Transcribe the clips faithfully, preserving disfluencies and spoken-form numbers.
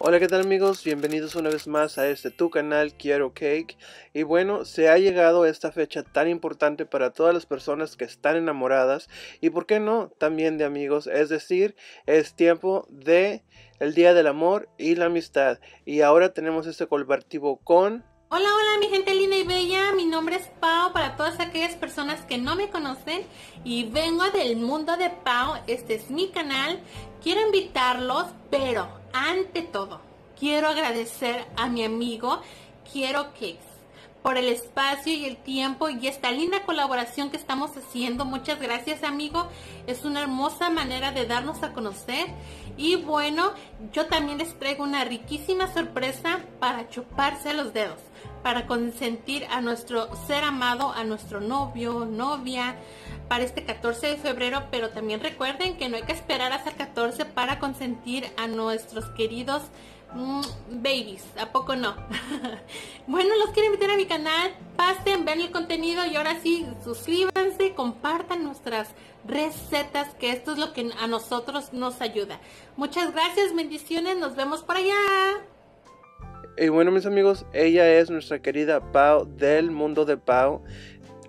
Hola, qué tal amigos, bienvenidos una vez más a este tu canal Quiero Cake. Y bueno, se ha llegado esta fecha tan importante para todas las personas que están enamoradas y por qué no también de amigos, es decir, es tiempo de el día del amor y la amistad. Y ahora tenemos este colaborativo con... Hola, hola mi gente linda y bella, mi nombre es Pau, para todas aquellas personas que no me conocen, y vengo del mundo de Pao, este es mi canal. Quiero invitarlos, pero ante todo, quiero agradecer a mi amigo Quiero Cakes por el espacio y el tiempo y esta linda colaboración que estamos haciendo. Muchas gracias amigo, es una hermosa manera de darnos a conocer. Y bueno, yo también les traigo una riquísima sorpresa para chuparse los dedos, para consentir a nuestro ser amado, a nuestro novio, novia, para este catorce de febrero. Pero también recuerden que no hay que esperar hasta el catorce para consentir a nuestros queridos mmm, babies, ¿a poco no? Bueno, los quiero invitar a mi canal, pasen, vean el contenido y ahora sí, suscríbanse, compartan nuestras recetas, que esto es lo que a nosotros nos ayuda. Muchas gracias, bendiciones, nos vemos por allá. Y bueno mis amigos, ella es nuestra querida Pau del mundo de Pao.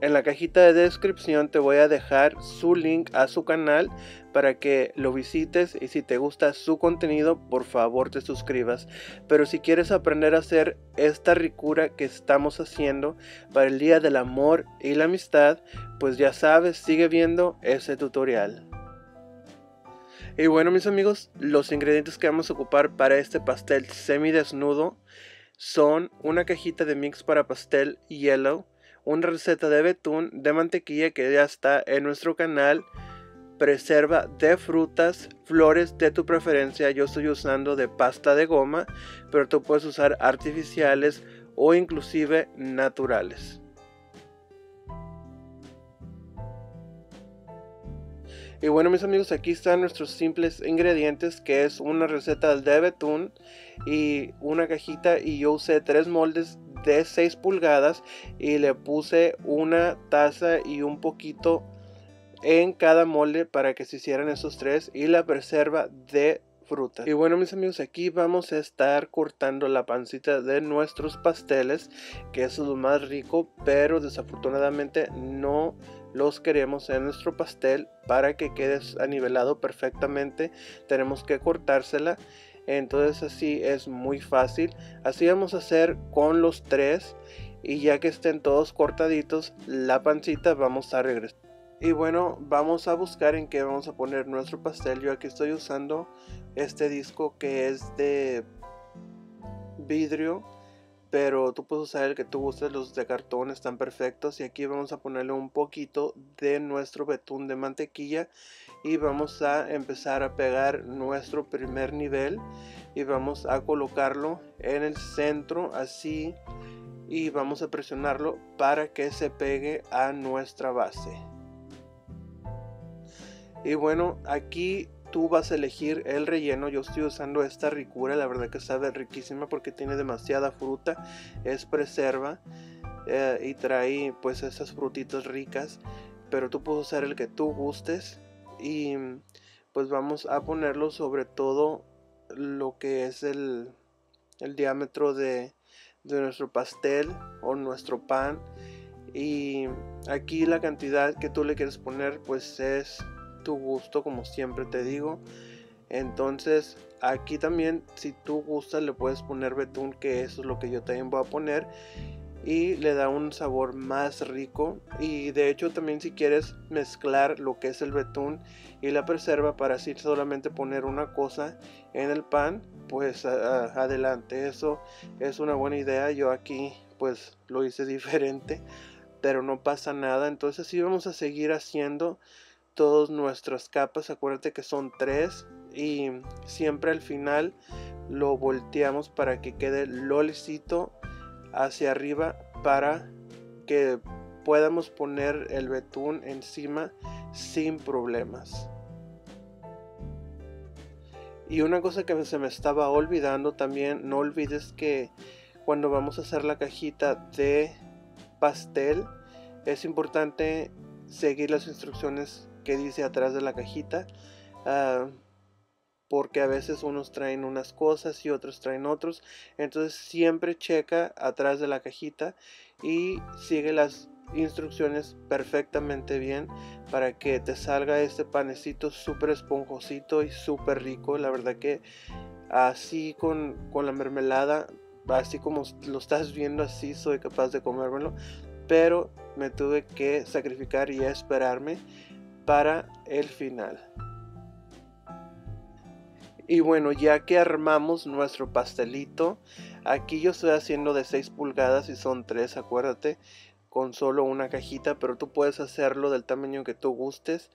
En la cajita de descripción te voy a dejar su link a su canal para que lo visites, y si te gusta su contenido por favor te suscribas. Pero si quieres aprender a hacer esta ricura que estamos haciendo para el día del amor y la amistad, pues ya sabes, sigue viendo ese tutorial. Y bueno mis amigos, los ingredientes que vamos a ocupar para este pastel semidesnudo son una cajita de mix para pastel yellow, una receta de betún, de mantequilla que ya está en nuestro canal, preserva de frutas, flores de tu preferencia, yo estoy usando de pasta de goma, pero tú puedes usar artificiales o inclusive naturales. Y bueno mis amigos, aquí están nuestros simples ingredientes, que es una receta de betún y una cajita, y yo usé tres moldes de seis pulgadas y le puse una taza y un poquito en cada molde para que se hicieran esos tres, y la preserva de fruta. Y bueno mis amigos, aquí vamos a estar cortando la pancita de nuestros pasteles, que eso es lo más rico, pero desafortunadamente no los queremos en nuestro pastel. Para que quede anivelado perfectamente tenemos que cortársela, entonces así es muy fácil. Así vamos a hacer con los tres, y ya que estén todos cortaditos la pancita vamos a regresar. Y bueno, vamos a buscar en qué vamos a poner nuestro pastel. Yo aquí estoy usando este disco que es de vidrio, pero tú puedes usar el que tú gustes, los de cartón están perfectos. Y aquí vamos a ponerle un poquito de nuestro betún de mantequilla y vamos a empezar a pegar nuestro primer nivel, y vamos a colocarlo en el centro así, y vamos a presionarlo para que se pegue a nuestra base. Y bueno, aquí tú vas a elegir el relleno. Yo estoy usando esta ricura, la verdad que sabe riquísima porque tiene demasiada fruta, es preserva eh, y trae pues esas frutitas ricas, pero tú puedes usar el que tú gustes. Y pues vamos a ponerlo sobre todo lo que es el, el diámetro de, de nuestro pastel o nuestro pan, y aquí la cantidad que tú le quieres poner pues es tu gusto, como siempre te digo. Entonces aquí también, si tú gustas, le puedes poner betún, que eso es lo que yo también voy a poner, y le da un sabor más rico. Y de hecho también, si quieres mezclar lo que es el betún y la preserva para así solamente poner una cosa en el pan, pues a, a, adelante, eso es una buena idea. Yo aquí pues lo hice diferente, pero no pasa nada. Entonces sí vamos a seguir haciendo todas nuestras capas, acuérdate que son tres, y siempre al final lo volteamos para que quede lo lisito hacia arriba, para que podamos poner el betún encima sin problemas. Y una cosa que se me estaba olvidando también, no olvides que cuando vamos a hacer la cajita de pastel es importante seguir las instrucciones que dice atrás de la cajita. Uh, porque a veces unos traen unas cosas y otros traen otros. Entonces siempre checa atrás de la cajita y sigue las instrucciones perfectamente bien para que te salga este panecito súper esponjosito y súper rico. La verdad que así con, con la mermelada, así como lo estás viendo, así soy capaz de comérmelo, pero me tuve que sacrificar y esperarme para el final. Y bueno, ya que armamos nuestro pastelito, aquí yo estoy haciendo de seis pulgadas y son tres, acuérdate, con solo una cajita, pero tú puedes hacerlo del tamaño que tú gustes.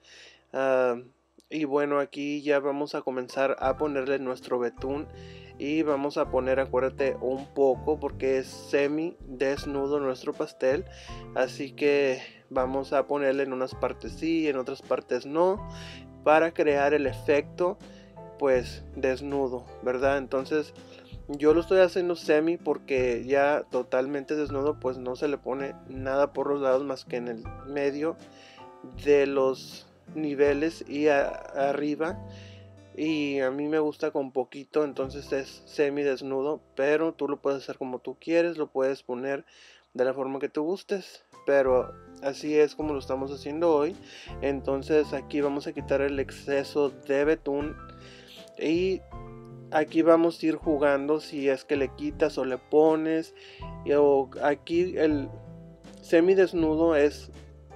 Uh, y bueno, aquí ya vamos a comenzar a ponerle nuestro betún y vamos a poner, acuérdate, un poco porque es semi desnudo nuestro pastel, así que vamos a ponerle en unas partes sí, en otras partes no, para crear el efecto pues desnudo, ¿verdad? Entonces yo lo estoy haciendo semi porque ya totalmente desnudo pues no se le pone nada por los lados más que en el medio de los niveles y a, arriba, y a mí me gusta con poquito, entonces es semi desnudo, pero tú lo puedes hacer como tú quieres, lo puedes poner de la forma que tú gustes, pero así es como lo estamos haciendo hoy. Entonces aquí vamos a quitar el exceso de betún y aquí vamos a ir jugando si es que le quitas o le pones. O aquí el semidesnudo es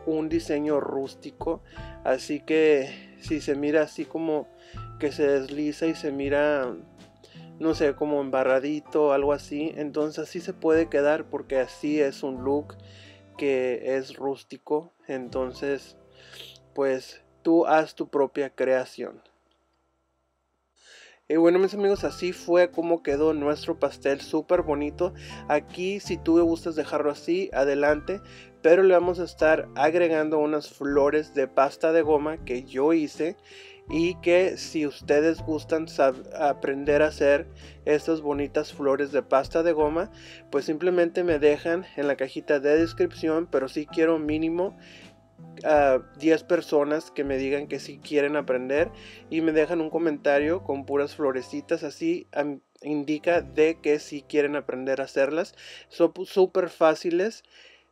un diseño rústico, así que si se mira así como que se desliza y se mira, no sé, como embarradito o algo así, entonces así se puede quedar porque así es un look que es rústico. Entonces pues tú haz tu propia creación. Y bueno, mis amigos, así fue como quedó nuestro pastel, súper bonito. Aquí si tú gustas dejarlo así, adelante, pero le vamos a estar agregando unas flores de pasta de goma que yo hice y que si ustedes gustan aprender a hacer estas bonitas flores de pasta de goma, pues simplemente me dejan en la cajita de descripción, pero sí quiero mínimo a diez personas que me digan que si quieren aprender y me dejan un comentario con puras florecitas, así indica de que si quieren aprender a hacerlas. Son súper fáciles,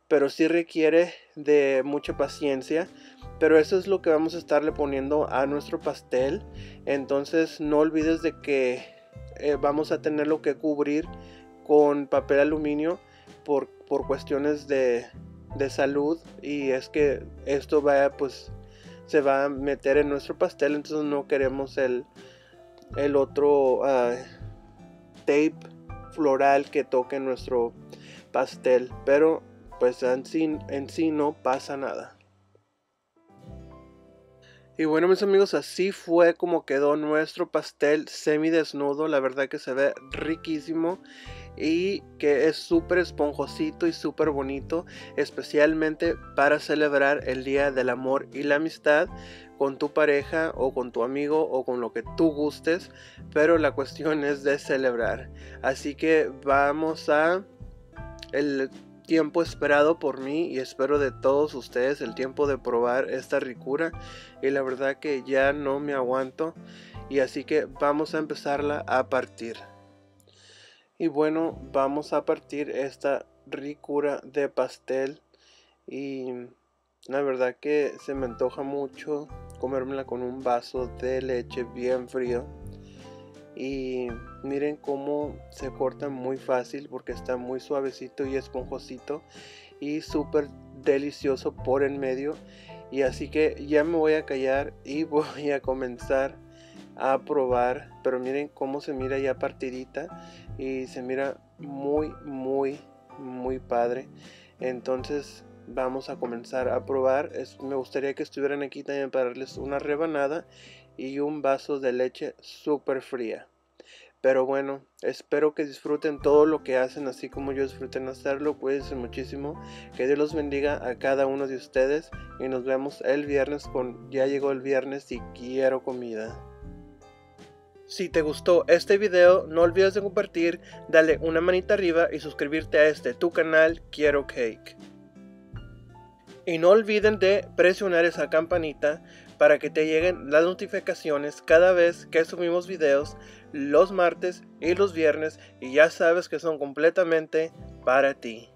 pero sí requiere de mucha paciencia, pero eso es lo que vamos a estarle poniendo a nuestro pastel. Entonces no olvides de que eh, vamos a tenerlo que cubrir con papel aluminio por, por cuestiones de de salud, y es que esto vaya pues se va a meter en nuestro pastel, entonces no queremos el, el otro uh, tape floral que toque nuestro pastel, pero pues en sí, en sí no pasa nada. Y bueno, mis amigos, así fue como quedó nuestro pastel semidesnudo. La verdad que se ve riquísimo y que es súper esponjosito y súper bonito, especialmente para celebrar el Día del Amor y la Amistad con tu pareja o con tu amigo o con lo que tú gustes, pero la cuestión es de celebrar. Así que vamos a el tiempo esperado por mí y espero de todos ustedes, el tiempo de probar esta ricura, y la verdad que ya no me aguanto, y así que vamos a empezarla a partir. Y bueno, vamos a partir esta ricura de pastel y la verdad que se me antoja mucho comérmela con un vaso de leche bien frío. Y miren cómo se corta muy fácil porque está muy suavecito y esponjosito y súper delicioso por en medio. Y así que ya me voy a callar y voy a comenzar a probar. Pero miren cómo se mira ya partidita y se mira muy, muy, muy padre. Entonces vamos a comenzar a probar. Es, me gustaría que estuvieran aquí también para darles una rebanada y un vaso de leche súper fría. Pero bueno, espero que disfruten todo lo que hacen así como yo disfruten hacerlo. Cuídense muchísimo, que Dios los bendiga a cada uno de ustedes y nos vemos el viernes con Ya Llegó el Viernes y Quiero Comida. Si te gustó este video, no olvides de compartir, dale una manita arriba y suscribirte a este tu canal Quiero Cake. Y no olviden de presionar esa campanita para que te lleguen las notificaciones cada vez que subimos videos los martes y los viernes, y ya sabes que son completamente para ti.